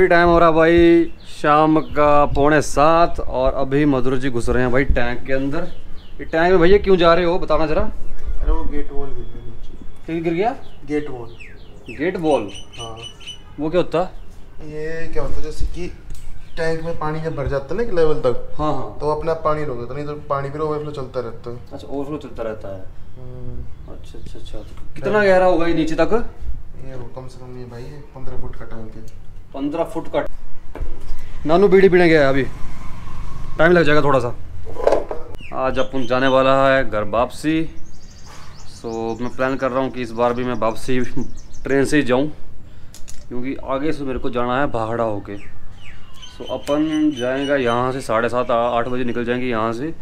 अभी टाइम हो रहा भाई शाम का 6:45 और अभी मधुर जी घुस रहे हैं भाई टैंक के अंदर। ये टैंक में भैया क्यों जा रहे हो बताना जरा। अरे वो गेट वॉल गिर गया। Gate wall. गेट वॉल हाँ वो क्या होता है? ये क्या होता है जैसे कि टैंक में पानी जब भर जाता है ना एक लेवल तक हाँ हाँ तो अपना पानी रोक देता है, नहीं तो पानी भी ओवरफ्लो चलता रहता है। अच्छा ओवरफ्लो चलता रहता है। अच्छा अच्छा अच्छा कितना गहरा होगा ये नीचे तक? ये कम से कम ये भाई 15 फुट का टैंक है। 15 फुट का। नानू बीड़ी पीने गया है अभी टाइम लग जाएगा थोड़ा सा। आज अपन जाने वाला है घर वापसी। सो मैं प्लान कर रहा हूँ कि इस बार भी मैं वापसी ट्रेन से ही जाऊँ क्योंकि आगे से मेरे को जाना है भाखड़ा होके। सो अपन जाएंगे यहाँ से 7:30-8 बजे निकल जाएंगे यहाँ से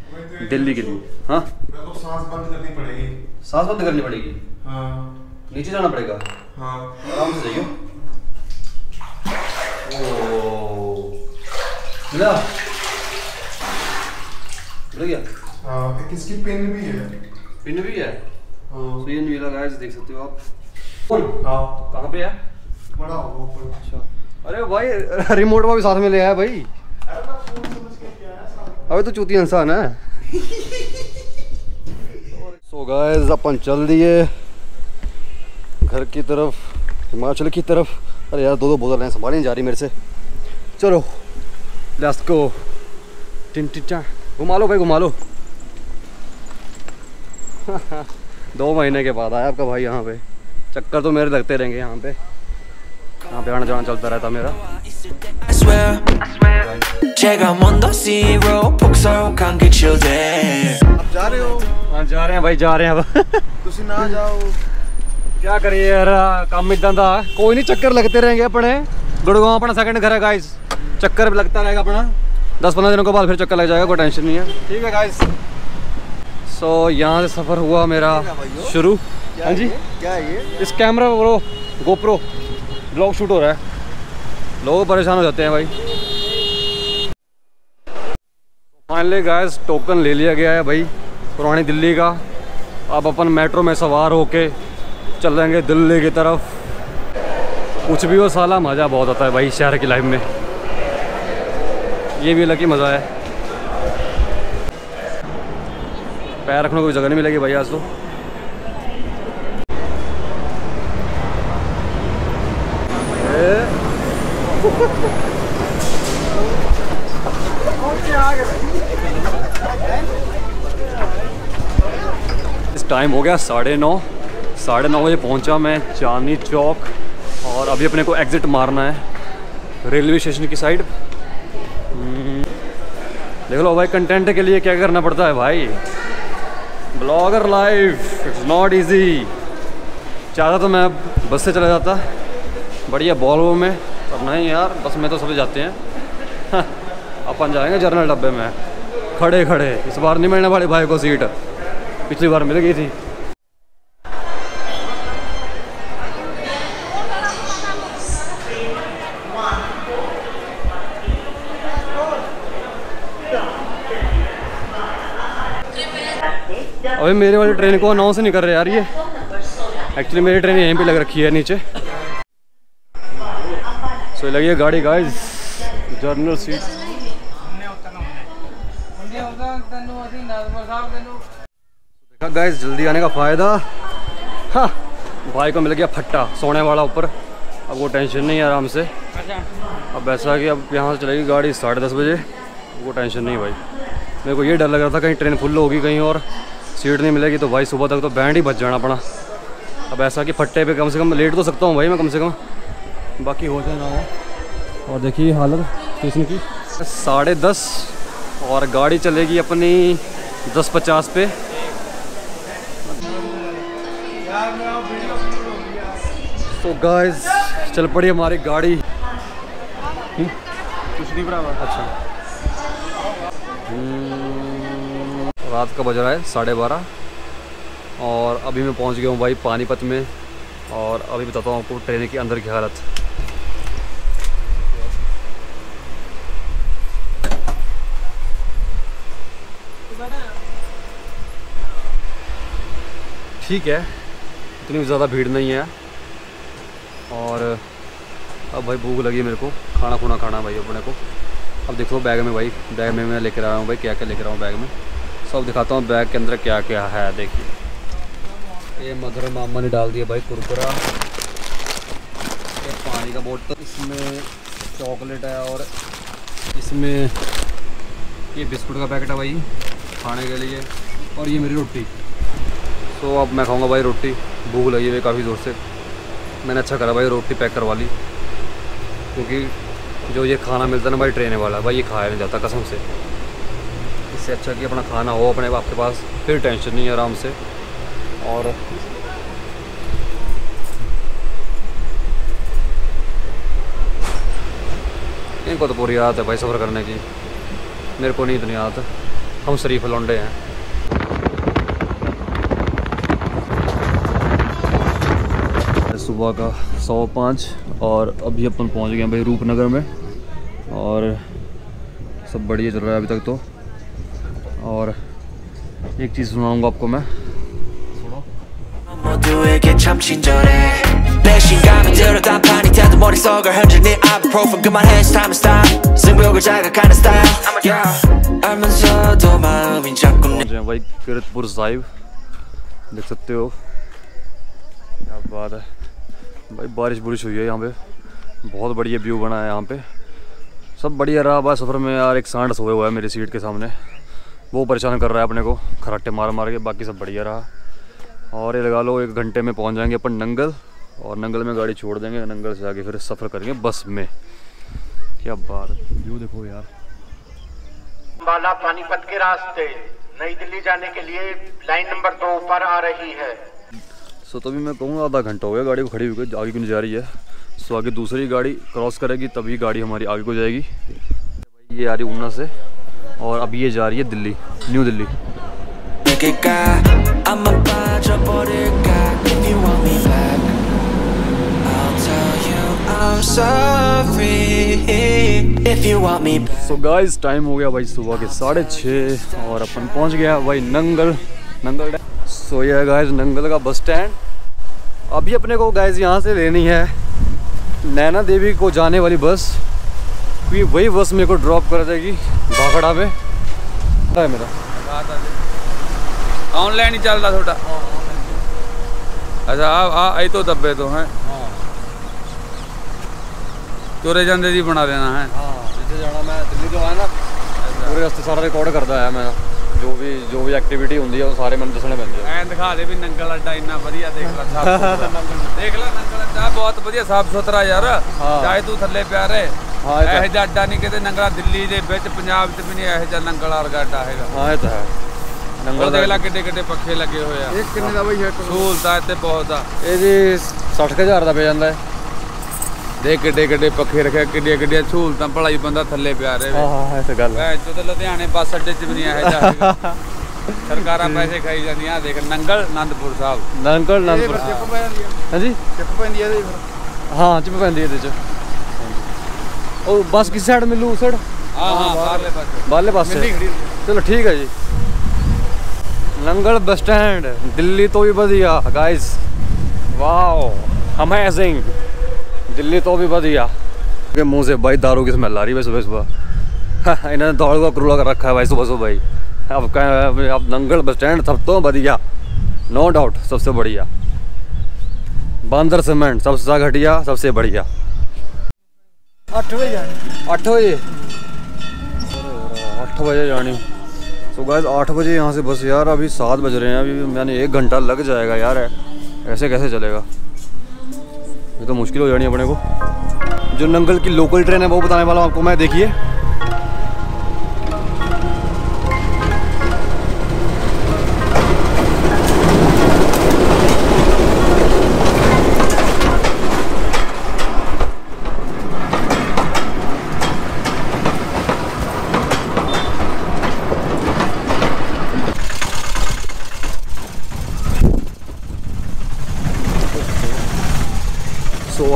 दिल्ली के लिए। हाँ तो सांस बंद करनी पड़ेगी। सांस बंद करनी पड़ेगी हाँ नीचे जाना पड़ेगा हाँ आराम से जाइए। मिला गया किसकी पिन भी है? पिन भी है तो ये नीला गाइस देख सकते हो आप। कहाँ पे है? बड़ा ऊपर। अच्छा अरे भाई रिमोट वो भी साथ में ले आया भाई। अबे तो चूतिया इंसान है। सो गाइस अपन चल दिए घर की तरफ हिमाचल की तरफ। अरे यार दो बोतल हैं संभाली नहीं जा रही मेरे से। चलो लेट्स गो। टिंटिचा घुमा लो भाई घुमा लो। 2 महीने के बाद आया आपका भाई यहाँ पे। चक्कर तो मेरे लगते रहेंगे यहाँ पे। यहाँ पे आना जाना चलता रहता मेरा। आप जा रहे हो? हाँ जा रहे हैं भाई जा रहे हैं। अब तुम ना जाओ क्या करिए यार काम इदा का। कोई नहीं चक्कर लगते रहेंगे अपने। गुड़गांव अपना 2nd घर है गाइस। चक्कर लगता रहेगा अपना 10-15 दिनों के बाद फिर चक्कर लग जाएगा कोई टेंशन नहीं है। ठीक है गाइस। सो यहाँ से सफ़र हुआ मेरा शुरू। हाँ जी क्या ये इस कैमरा वो गोप्रो ब्लॉग शूट हो रहा है लोग परेशान हो जाते हैं भाई। फाइनली गाइस टोकन ले लिया गया है भाई पुरानी दिल्ली का। अब अपन मेट्रो में सवार होके चलेंगे दिल्ली की तरफ। कुछ भी हो साला मज़ा बहुत आता है भाई शहर की लाइफ में। ये भी अलग ही मज़ा है। पैर रखने को कोई जगह नहीं मिलेगी भाई आज तो। इस टाइम हो गया 9:30। 9:30 बजे पहुंचा मैं चांदनी चौक और अभी अपने को एग्ज़िट मारना है रेलवे स्टेशन की साइड। देख लो भाई कंटेंट के लिए क्या करना पड़ता है भाई। Blogger life it's not easy. चाहता तो मैं बस से चला जाता बढ़िया बॉल्बो में पर नहीं यार बस में तो सब जाते हैं। अपन जाएंगे जनरल डब्बे में खड़े खड़े। इस बार नहीं मिलने वाली भाई को सीट पिछली बार मिल गई थी। अबे मेरे वाली ट्रेन को अनाउंस नहीं कर रहे यार ये। एक्चुअली मेरी ट्रेन यहीं पे लग रखी है नीचे। सो लगी है गाड़ी गाइस जर्नल सीट। देखा गाइस जल्दी आने का फायदा। हाँ भाई को मिल गया फट्टा सोने वाला ऊपर। अब वो टेंशन नहीं है आराम से। अब ऐसा कि अब यहाँ से चलेगी गाड़ी 10:30 बजे। वो टेंशन नहीं भाई। मेरे को ये डर लग रहा था कहीं ट्रेन फुल होगी कहीं और सीट नहीं मिलेगी तो भाई सुबह तक तो बैंड ही बच जाना अपना। अब ऐसा कि फट्टे पे कम से कम लेट तो सकता हूँ भाई मैं कम से कम बाकी हो जाए ना हो। और देखिए हालत स्टेशन की 10:30 और गाड़ी चलेगी अपनी 10:50 पे। तो गाइस चल पड़ी हमारी गाड़ी। कुछ नहीं बराबर। अच्छा रात का बज रहा है 12:30 और अभी मैं पहुंच गया हूं भाई पानीपत में। और अभी बताता हूं आपको ट्रेन के अंदर की हालत। ठीक है इतनी ज़्यादा भीड़ नहीं है और अब भाई भूख लगी मेरे को, खाना खुना खाना भाई अपने को। अब देखो बैग में भाई, बैग में मैं लेकर आया हूँ भाई, क्या क्या लेकर आया हूँ बैग में, सब दिखाता हूँ बैग के अंदर क्या क्या है। देखिए ये मधुरा मामा ने डाल दिया भाई कुरकुरा, ये पानी का बोतल, इसमें चॉकलेट है और इसमें ये बिस्कुट का पैकेट है भाई खाने के लिए, और ये मेरी रोटी। तो अब मैं खाऊंगा भाई रोटी, भूख लगी हुई काफ़ी ज़ोर से। मैंने अच्छा करा भाई रोटी पैक करवा ली, क्योंकि जो ये खाना मिलता है ना भाई ट्रेन वाला भाई, ये खाया नहीं जाता कसम से। इससे अच्छा कि अपना खाना हो अपने आपके पास, फिर टेंशन नहीं है आराम से। और इनको तो पूरी आदत है भाई सफ़र करने की, मेरे को नहीं इतनी आदत, हम शरीफ लौंडे हैं। सुबह का 105 और अभी अपन पहुंच गए हैं भाई रूपनगर में, और सब बढ़िया चल रहा है अभी तक तो। और एक चीज़ सुनाऊंगा आपको मैं, भाई कीरतपुर साहिब देख सकते हो, क्या बात है भाई। बारिश बुरिश हुई है यहाँ पे, बहुत बढ़िया व्यू बना है यहाँ पे, सब बढ़िया रहा भाई सफ़र में। यार एक सांड सोए हुआ है मेरी सीट के सामने, वो परेशान कर रहा है अपने को खराटे मार मार के, बाकी सब बढ़िया रहा। और ये लगा लो 1 घंटे में पहुँच जाएंगे अपन नंगल, और नंगल में गाड़ी छोड़ देंगे, नंगल से आगे फिर सफ़र करेंगे बस में। क्या बात, व्यू देखो यार। अंबाला पानीपत के रास्ते नई दिल्ली जाने के लिए लाइन नंबर 2 पर आ रही है। सो तभी मैं कहूँगा आधा घंटा हो गया गाड़ी को खड़ी हुई, आगे क्यों नहीं जा रही है। सो आगे दूसरी गाड़ी क्रॉस करेगी तभी गाड़ी हमारी आगे को जाएगी। ये आ रही ऊना से और अब ये जा रही है Delhi, new Delhi. So guys time हो गया भाई सुबह के 6:30 और अपन पहुंच गया भाई नंगल। नंगल सो ये गाइस नंगल का बस स्टैंड। अभी अपने को गाइस यहाँ से लेनी है नैना देवी को जाने वाली बस, क्योंकि वही बस मेरे को ड्रॉप कर देगी भाखड़ा में। क्या है मेरा ऑनलाइन ही चल रहा थोड़ा, अच्छा आई तो दब्बे तो हैं तोरे जाने जी बना देना है। हाँ जिससे जाना मैं दिल्ली जो है ना, पूरे रास्ते सारा रिकॉर्ड करता है मैं, जो भी एक्टिविटी होंगी वो सारे मैंने दसने पैंदे हैं। दिखा दे भी नंगल अड्डा इन्ना वधिया, देख ला देख ला नंगल अड्डा बहुत वधिया साफ सुथरा यार, चाहे तू थल्ले प्यारे। हाँ यह जा अड्डा नहीं कहते नंगला दिल्ली के बिच पंजाब च भी नहीं यह जा नंगल वर्गा अड्डा है। हाँ ये तो है, नंगल देख ला किड्डे किड्डे पखे लगे हुए हैं। एक किन्ने दा भाई है सहूलता इत्थे बहुत आ, ये जी 60,000 दा पै जांदा है। देख किड्डे किड्डे पखे रखे, किड्डिया किड्डिया सहूलत, भला ही बंदा थले प्या रहे। लुधियाने बस अड्डे च भी नहीं आया, सरकार पैसे खाई जांदियां। देख नंगल आनंदपुर साहब, नंगल आनंदपुर जी चिप पैंदी है। हाँ चिप पैंदी है इहदे च। और बस किस साइड मिलू? उस साइड बाहरले पासे। चलो ठीक है जी, नंगल बस स्टैंड दिल्ली तो भी वधिया गाइस, वाह अमेजिंग। दिल्ली तो भी बढ़िया, क्योंकि मुंह से भाई दारू की स्मेल आ रही है सुबह सुबह। इन्होंने दारू का करूला कर रखा है भाई सुबह सुबह भाई। अब कहें अब नंगल बस स्टैंड सब तो बढ़िया, नो डाउट सबसे बढ़िया। बांदर सीमेंट सबसे घटिया, सबसे बढ़िया। 8 बजे जानी। तो गाइस 8 बजे यहाँ से बस यार, अभी 7 बज रहे हैं, अभी मैंने 1 घंटा लग जाएगा यार, ऐसे कैसे चलेगा, ये तो मुश्किल हो जानी अपने को। जो नंगल की लोकल ट्रेन है वो बताने वाला हूँ आपको मैं, देखिए।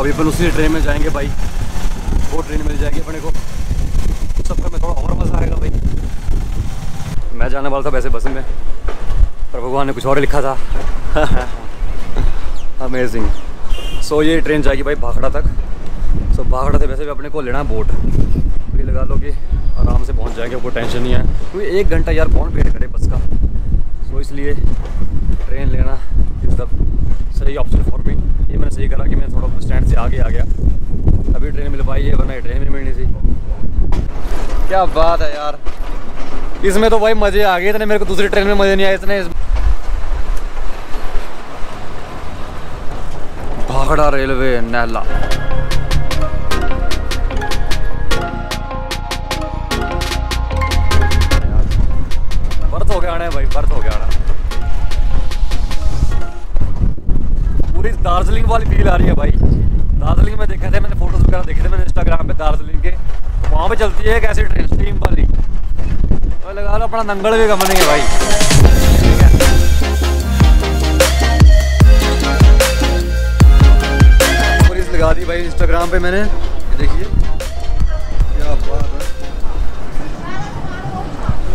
अभी अपन उसी ट्रेन में जाएंगे भाई, वो ट्रेन मिल जाएगी अपने को, सफ़र में थोड़ा और मज़ा आएगा भाई। मैं जाने वाला था वैसे बस में, पर भगवान ने कुछ और लिखा था। अमेजिंग। सो ये ट्रेन जाएगी भाई भाखड़ा तक। सो भाखड़ा से वैसे भी अपने को लेना है बोट, तो ये लगा लो कि आराम से पहुंच जाएंगे, आपको टेंशन नहीं है क्योंकि तो 1 घंटा यार कौन वेट करे बस का, सो इसलिए ट्रेन लेना इज़ द सही ऑप्शन फॉर मी। ये मैंने सही करा कि मैं थोड़ा स्टैंड से आगे आ गया, अभी ट्रेन मिल पाई है वरना ट्रेन भी मिलनी थी। क्या बात है यार, इसमें तो भाई मज़े आ गए, इतने मेरे को दूसरी ट्रेन में मज़े नहीं आए इतने। भाखड़ा रेलवे नाला बर्थ हो गया आना है भाई, बर्थ हो गया आना। पूरी दार्जिलिंग वाली फील आ रही है भाई। दार्जिलिंग में देखे थे मैंने, फोटोज वगैरह देखे थे मैंने इंस्टाग्राम पे दार्जिलिंग के, वहाँ पे चलती है एक ऐसी ट्रेन स्टीम वाली, तो लगा लो अपना नंगल भी कम नहीं है भाई। लगा दी भाई इंस्टाग्राम पे मैंने, देखिए क्या बात है।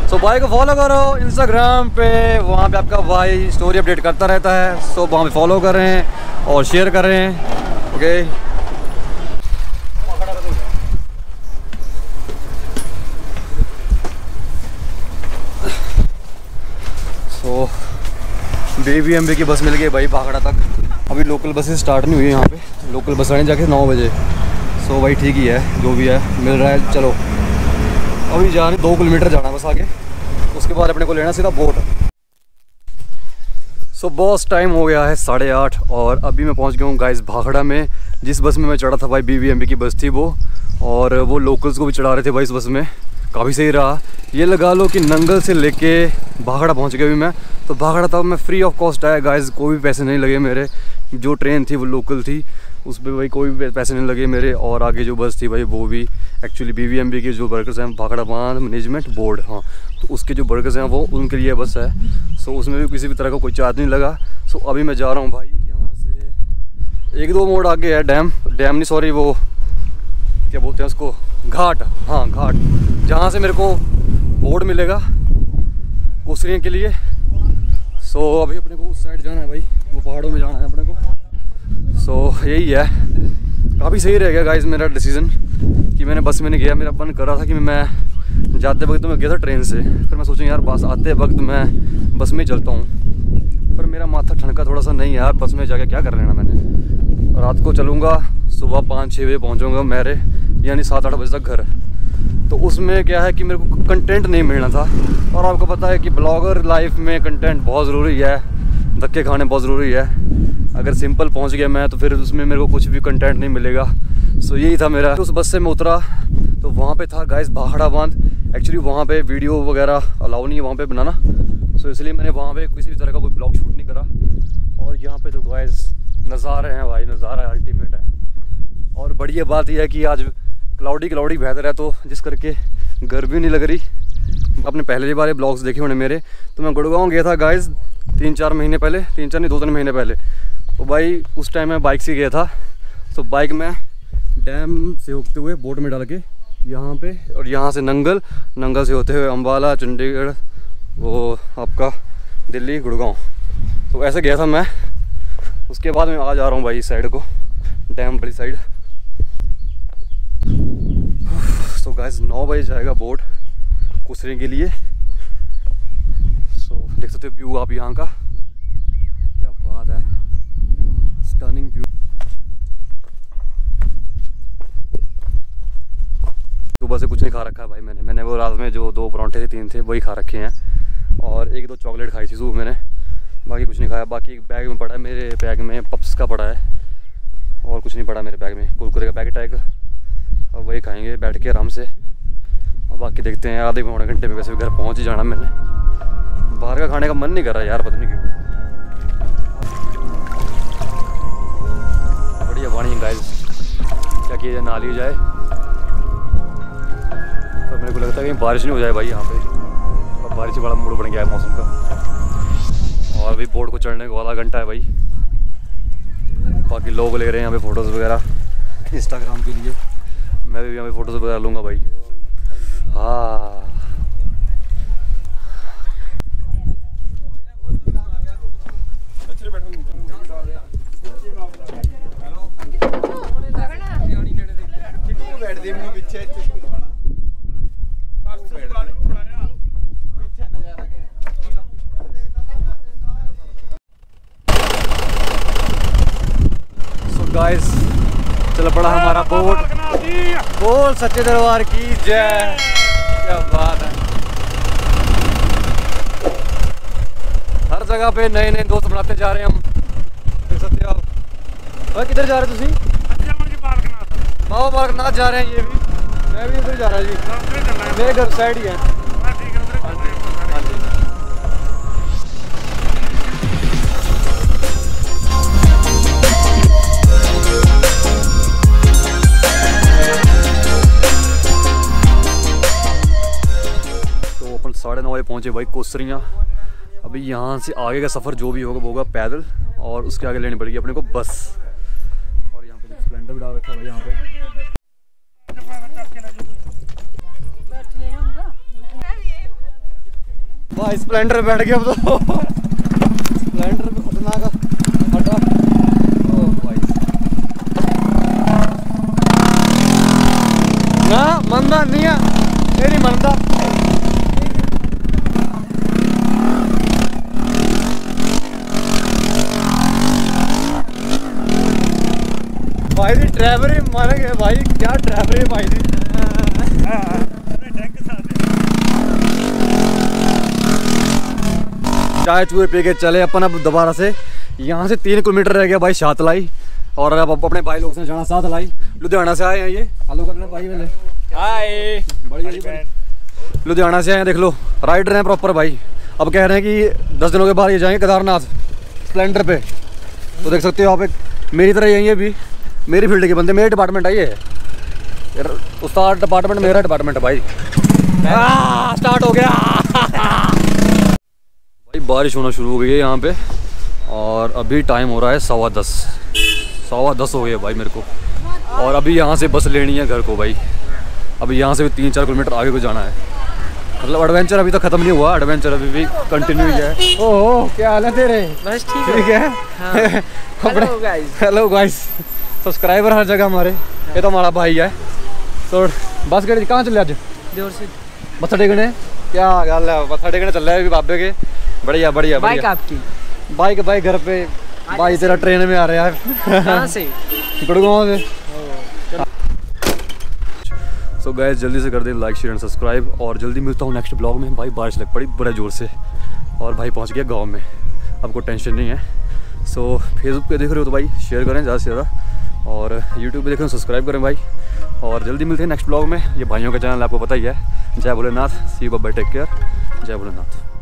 सो भाई को फॉलो करो इंस्टाग्राम पे, वहाँ पे आपका भाई स्टोरी अपडेट करता रहता है, सो वहाँ पे फॉलो कर रहे हैं और शेयर कर रहे हैं। ओके सो बीबीएमबी की बस मिल गई भाई भाखड़ा तक। अभी लोकल बसें स्टार्ट नहीं हुई है यहाँ पे, लोकल बस आने जाके 9 बजे। सो भाई ठीक ही है जो भी है, मिल रहा है चलो। अभी जा रहे 2 किलोमीटर जाना बस आगे, उसके बाद अपने को लेना सीधा बोट। सो बॉस टाइम हो गया है 8:30 और अभी मैं पहुँच गया हूँ गाइस भाखड़ा में। जिस बस में मैं चढ़ा था भाई बीबीएमबी की बस थी वो, और वो लोकल्स को भी चढ़ा रहे थे भाई इस बस में, काफ़ी सही रहा। ये लगा लो कि नंगल से लेके भाखड़ा पहुँच गया अभी मैं, तो भाखड़ा तब मैं फ्री ऑफ कॉस्ट आया गाइस, कोई भी पैसे नहीं लगे मेरे। जो ट्रेन थी वो लोकल थी, उस पर भाई कोई भी पैसे नहीं लगे मेरे, और आगे जो बस थी भाई वो भी एक्चुअली बीबीएमबी के जो वर्कर्स हैं भाखड़ा बांध मैनेजमेंट बोर्ड, हाँ तो उसके जो वर्कर्स हैं वो उनके लिए बस है। सो उसमें भी किसी भी तरह का कोई चार्ज नहीं लगा। सो अभी मैं जा रहा हूँ भाई यहाँ से 1-2 मोड़ आगे है डैम नहीं सॉरी वो क्या बोलते हैं उसको, घाट, हाँ घाट, जहाँ से मेरे को बोर्ड मिलेगा कोसरियों के लिए। सो अभी अपने को उस साइड जाना है भाई, वो पहाड़ों में जाना है अपने को। सो यही है, काफ़ी सही रहेगा गाइस मेरा डिसीजन कि मैंने बस में नहीं गया। मेरा मन कर रहा था कि मैं जाते वक्त तो मैं गया था ट्रेन से, फिर मैं सोचा यार बस आते वक्त मैं बस में ही चलता हूँ, पर मेरा माथा ठनका थोड़ा सा नहीं यार बस में जाके क्या कर लेना। मैंने रात को चलूँगा, सुबह 5-6 बजे पहुँचूँगा मेरे यानी 7-8 बजे तक घर, तो उसमें क्या है कि मेरे को कंटेंट नहीं मिलना था। और आपको पता है कि ब्लॉगर लाइफ में कंटेंट बहुत ज़रूरी है, धक्के खाने बहुत ज़रूरी है। अगर सिंपल पहुंच गया मैं तो फिर उसमें मेरे को कुछ भी कंटेंट नहीं मिलेगा। सो यही था मेरा। तो उस बस से मैं उतरा तो वहाँ पे था गाइस भाखड़ा बांध, एक्चुअली वहाँ पे वीडियो वगैरह अलाउ नहीं है वहाँ पर बनाना, सो इसलिए मैंने वहाँ पर किसी भी तरह का कोई ब्लॉग शूट नहीं करा। और यहाँ पर तो गाइस नज़ारे हैं भाई, नज़ारा अल्टीमेट है। और बढ़िया बात यह है कि आज क्लाउडी वेदर है, तो जिस करके गर्मी नहीं लग रही। आपने पहले बार ब्लॉग्स देखे होने मेरे, तो मैं गुड़गांव गया था गाइस 3-4 महीने पहले, 2-3 महीने पहले, तो भाई उस टाइम मैं बाइक से गया था। तो बाइक में डैम से होते हुए बोट में डाल के यहाँ पे, और यहाँ से नंगल से होते हुए अम्बाला, चंडीगढ़, वो आपका दिल्ली, गुड़गांव, तो ऐसे गया था मैं। उसके बाद मैं आज आ रहा हूँ भाई इस साइड को, डैम वाली साइड। सो गाइस 9 बजे जाएगा बोट कुसरे के लिए। सो देख सकते हो व्यू आप यहाँ का, क्या बात है, स्टनिंग व्यू। सुबह से कुछ नहीं खा रखा है भाई मैंने वो रात में जो 2 परांठे थे 3 थे वही खा रखे हैं, और 1-2 चॉकलेट खाई थी सुबह मैंने, बाकी कुछ नहीं खाया। बाकी एक बैग में पड़ा है मेरे, बैग में पप्स का पड़ा है और कुछ नहीं पड़ा मेरे बैग में, कुरकुरे का पैकेट आएगा और वही खाएंगे बैठ के आराम से। और बाकी देखते हैं, आधे 1-1.5 घंटे में वैसे भी घर पहुंच ही जाना। मैंने बाहर का खाने का मन नहीं कर रहा यार, पता नहीं क्यों। बढ़िया वाणी गाइस, क्या किया जाए, नाली जाए, पर मेरे को लगता है कहीं बारिश नहीं हो जाए भाई यहाँ पे, और बारिश वाला मूड बन गया है मौसम का। और अभी बोर्ड को चढ़ने को आधा घंटा है भाई। बाकी लोग ले रहे हैं यहाँ पे फ़ोटोज़ वगैरह इंस्टाग्राम के लिए, मैं भी यहाँ पे फ़ोटोज़ वगैरह लूँगा भाई। हाँ गाइस, चलो बड़ा हमारा बोट। बोल सच्चे दरबार की जय। क्या बात है, हर जगह पे नए नए दोस्त बनाते जा रहे हैं हम, देख सकते हो आप। भाई किधर जा रहे तुम? बाबा बालकनाथ जा रहे हैं। ये भी मैं भी इधर जा रहा जी, मेरे घर साइड ही है। हाँ जी, साढ़े 9 बजे पहुँचे भाई कोसरियाँ। अभी यहाँ से आगे का सफ़र जो भी होगा वो होगा पैदल, और उसके आगे लेनी पड़ेगी अपने को बस। और यहाँ पे स्प्लेंडर भी डाल रखा है भाई यहाँ पे। भाई स्प्लेंडर बैठ गया अब तो। स्प्लेंडर पे खतरनाक हटा। ओ भाई ना मनदा नहीं है, ये नहीं मनदा। भाई जी ड्राइवर ही मारा गया भाई, क्या ड्राइवर है भाई जी। चाय चूहे पी के चले अपन। अब दोबारा से यहाँ से 3 किलोमीटर रह गया भाई शातलाई, और अब अपने भाई लोग से जाना शातलाई। लुधियाना से आए हैं ये, हेलो करना भाई वाले, हाय बढ़िया। लुधियाना से आए हैं, देख लो राइडर हैं प्रॉपर भाई। अब कह रहे हैं कि 10 दिनों के बाद ये जाएंगे केदारनाथ स्प्लेंडर पे। तो देख सकते हो आप, एक मेरी तरह यहीं अभी मेरी फील्ड के बंदे, मेरे डिपार्टमेंट आई है उस्ताद डिपार्टमेंट, मेरा डिपार्टमेंट है भाई। स्टार्ट हो गया भाई, बारिश होना शुरू हो गई है यहाँ पे। और अभी टाइम हो रहा है 10:15, 10:15 हो गया भाई मेरे को। और अभी यहाँ से बस लेनी है घर को भाई। अभी यहाँ से भी 3-4 किलोमीटर आगे को जाना है। मतलब एडवेंचर अभी तक ख़त्म नहीं हुआ, एडवेंचर अभी भी कंटिन्यू है। ओह क्या हाल है तेरे? बस ठीक है। हेलो गाइस, सब्सक्राइबर हर जगह हमारे, ये तो हमारा भाई है। तो बस गए कहाँ चले आज? जोर से मत्था टेकने। क्या गल है, मत्था टेकने चल रहा है अभी बाबे के। बढ़िया बढ़िया। बाइक आपकी? बाइक बाइक घर पे भाई। तेरा ट्रेन में आ रहा है यार, कहाँ से? गुड़गांव से। सो गाइस जल्दी से कर दें लाइक शेयर एंड सब्सक्राइब, और जल्दी मिलता हूँ नेक्स्ट ब्लॉग में। भाई बारिश लग पड़ी बड़ा ज़ोर से, और भाई पहुँच गया गाँव में, आपको टेंशन नहीं है। सो फेसबुक पे देख रहे हो तो भाई शेयर करें ज़्यादा से ज़्यादा, और YouTube पे देखें सब्सक्राइब करें भाई। और जल्दी मिलते हैं नेक्स्ट ब्लॉग में। ये भाइयों का चैनल आपको पता ही है। जय भोलेनाथ, सी बाबा, टेक केयर, जय भोलेनाथ।